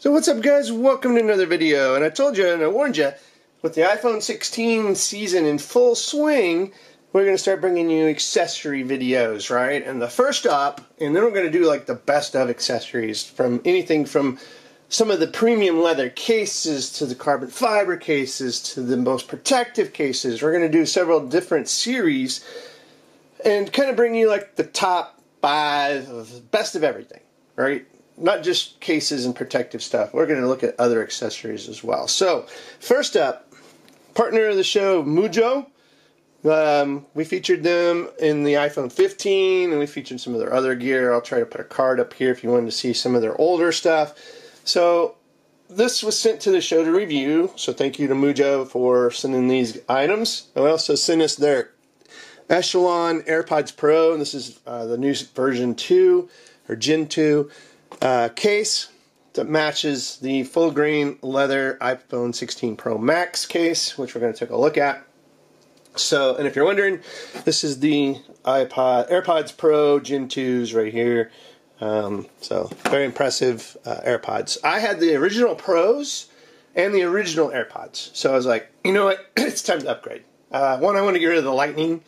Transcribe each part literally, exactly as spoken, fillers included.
So what's up guys, welcome to another video. And I told you and I warned you, with the iPhone sixteen season in full swing, we're going to start bringing you accessory videos, right? And the first up, and then we're going to do like the best of accessories, from anything from some of the premium leather cases to the carbon fiber cases to the most protective cases. We're going to do several different series and kind of bring you like the top five of best of everything, right? Not just cases and protective stuff. We're going to look at other accessories as well. So, first up, partner of the show, Mujjo. Um, we featured them in the iPhone fifteen, and we featured some of their other gear. I'll try to put a card up here if you wanted to see some of their older stuff. So, this was sent to the show to review. So, thank you to Mujjo for sending these items. They also sent us their Echelon AirPods Pro, and this is uh, the new version two, or Gen two. Uh, case that matches the full grain leather iPhone sixteen Pro Max case, which we're going to take a look at. So, and if you're wondering, this is the iPod AirPods Pro Gen twos right here. Um, so, very impressive uh, AirPods. I had the original Pros and the original AirPods, so I was like, you know what, it's time to upgrade. Uh, one, I want to get rid of the Lightning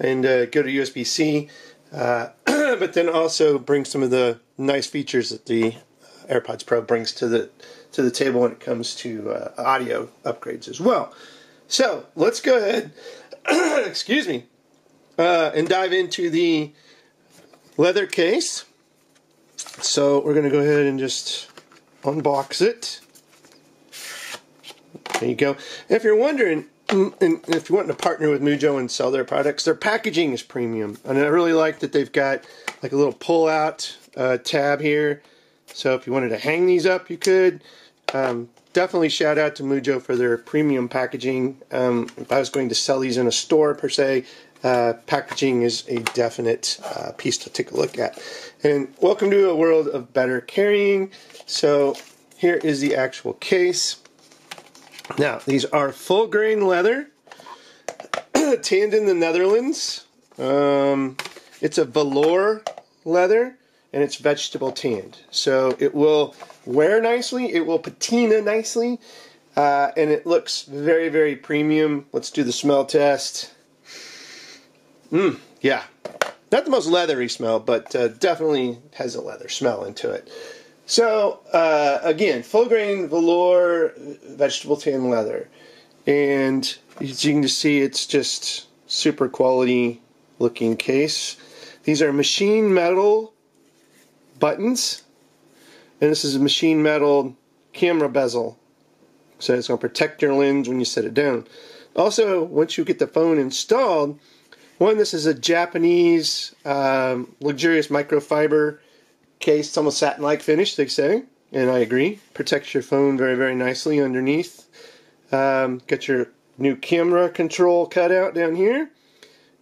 and uh, go to U S B C. Uh, but then also bring some of the nice features that the AirPods Pro brings to the to the table when it comes to uh, audio upgrades as well. So let's go ahead, excuse me, uh, and dive into the leather case. So we're going to go ahead and just unbox it. There you go. If you're wondering, and if you want to partner with Mujjo and sell their products, their packaging is premium. And I really like that they've got like a little pull-out uh, tab here. So if you wanted to hang these up, you could. Um, definitely shout out to Mujjo for their premium packaging. Um, if I was going to sell these in a store per se, uh, packaging is a definite uh, piece to take a look at. And welcome to a world of better carrying. So here is the actual case. Now, these are full grain leather, tanned in the Netherlands. Um, it's a velour leather, and it's vegetable tanned. So it will wear nicely, it will patina nicely, uh, and it looks very, very premium. Let's do the smell test. Mmm, yeah. Not the most leathery smell, but uh, definitely has a leather smell into it. So, uh, again, full grain, velour, vegetable tan leather. And as you can see, it's just super quality looking case. These are machine metal buttons. And this is a machine metal camera bezel. So it's going to protect your lens when you set it down. Also, once you get the phone installed, one, this is a Japanese um, luxurious microfiber case. It's almost satin-like finish, they say, and I agree. Protects your phone very, very nicely underneath. Um, got your new camera control cutout down here,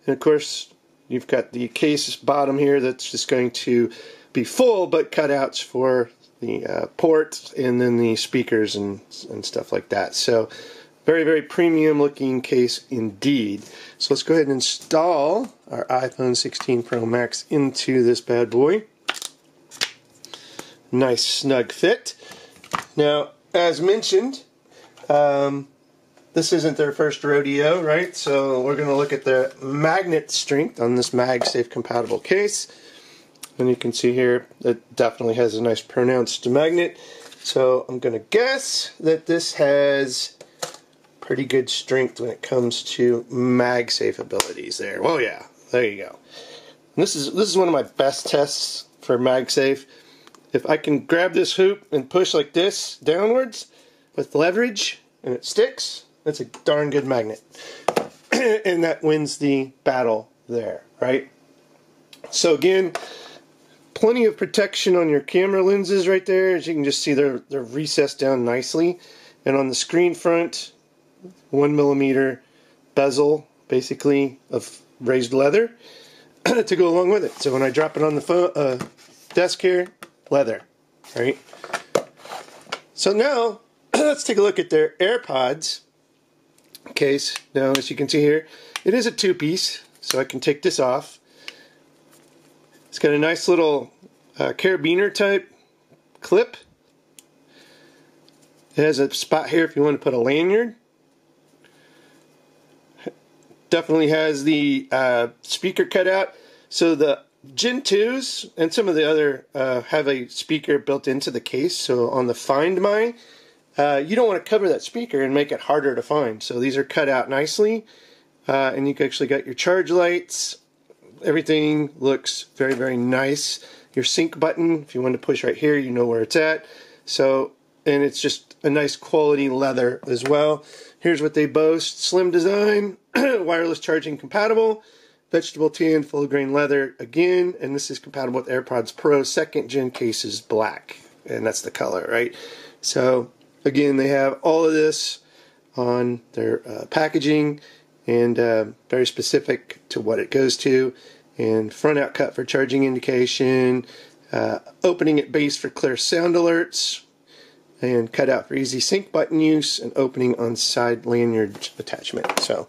and of course you've got the case bottom here that's just going to be full, but cutouts for the uh, port and then the speakers and and stuff like that. So very, very premium looking case indeed. So let's go ahead and install our iPhone sixteen Pro Max into this bad boy. Nice snug fit. Now, as mentioned, um, this isn't their first rodeo, right? So we're going to look at the magnet strength on this MagSafe compatible case. And you can see here it definitely has a nice pronounced magnet. So I'm going to guess that this has pretty good strength when it comes to MagSafe abilities there. Well, yeah, there you go. And this is this is one of my best tests for MagSafe. If I can grab this hoop and push like this downwards with leverage and it sticks, that's a darn good magnet. And that wins the battle there, right? So again, plenty of protection on your camera lenses right there. As you can just see, they're, they're recessed down nicely. And on the screen front, one millimeter bezel, basically, of raised leather to go along with it. So when I drop it on the phone, uh, desk here, leather, right? So now let's take a look at their AirPods case. Now, as you can see here, it is a two-piece, so I can take this off. It's got a nice little uh, carabiner type clip. It has a spot here if you want to put a lanyard. Definitely has the uh, speaker cutout. So the Gen twos and some of the other uh, have a speaker built into the case. So on the Find My, uh, you don't want to cover that speaker and make it harder to find. So these are cut out nicely, uh, and you actually got your charge lights. Everything looks very, very nice. Your sync button, if you want to push right here, you know where it's at. So, and it's just a nice quality leather as well. Here's what they boast: slim design, wireless charging compatible, vegetable tan, full grain leather again, and this is compatible with AirPods Pro. Second gen case is black, and that's the color, right? So again, they have all of this on their uh, packaging, and uh, very specific to what it goes to. And front out cut for charging indication, uh, opening at base for clear sound alerts, and cut out for easy sync button use, and opening on side lanyard attachment. So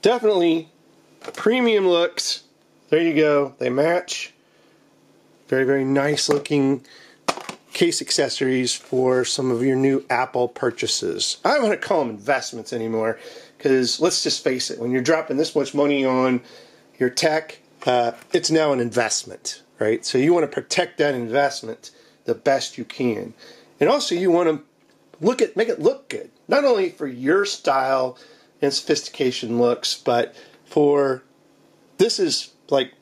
definitely premium looks. There you go. They match. Very, very nice looking case accessories for some of your new Apple purchases. I don't want to call them investments anymore, because let's just face it, when you're dropping this much money on your tech, uh, it's now an investment, right? So you want to protect that investment the best you can. And also you want to look at, make it look good, not only for your style and sophistication looks, but for, this is like,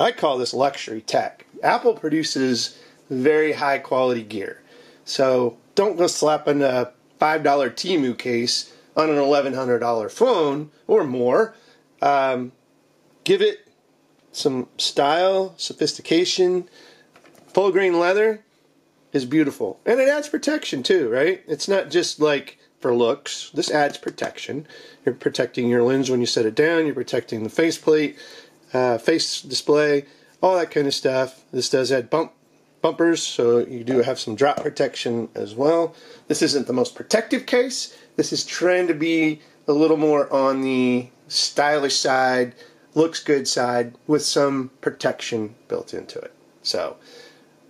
I call this luxury tech. Apple produces very high quality gear. So don't go slapping a five dollar Temu case on an eleven hundred dollar phone or more. Um, give it some style, sophistication. Full grain leather is beautiful, and it adds protection too, right? It's not just like for looks. This adds protection. You're protecting your lens when you set it down. You're protecting the faceplate, uh, face display, all that kind of stuff. This does add bump bumpers, so you do have some drop protection as well. This isn't the most protective case. This is trying to be a little more on the stylish side, looks good side, with some protection built into it. So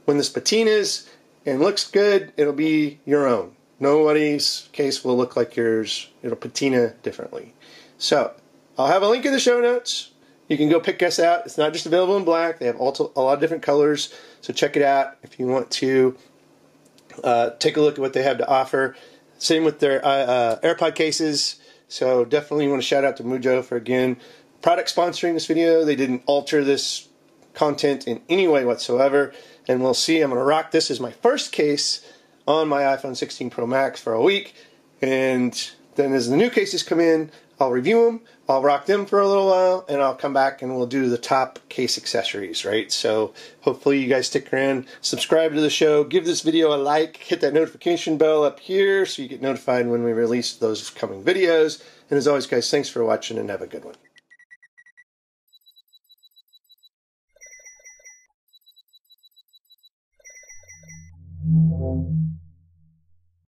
when this patinas and looks good, it'll be your own. Nobody's case will look like yours. It'll patina differently. So I'll have a link in the show notes. You can go pick us out. It's not just available in black. They have also a lot of different colors. So check it out if you want to uh, take a look at what they have to offer. Same with their uh, uh, AirPod cases. So definitely want to shout out to Mujjo for, again, product sponsoring this video. They didn't alter this content in any way whatsoever. And we'll see. I'm going to rock this as my first case on my iPhone sixteen Pro Max for a week. And then as the new cases come in, I'll review them. I'll rock them for a little while, and I'll come back and we'll do the top case accessories, right? So hopefully you guys stick around, subscribe to the show, give this video a like, hit that notification bell up here so you get notified when we release those coming videos. And as always, guys, thanks for watching and have a good one. Thank you.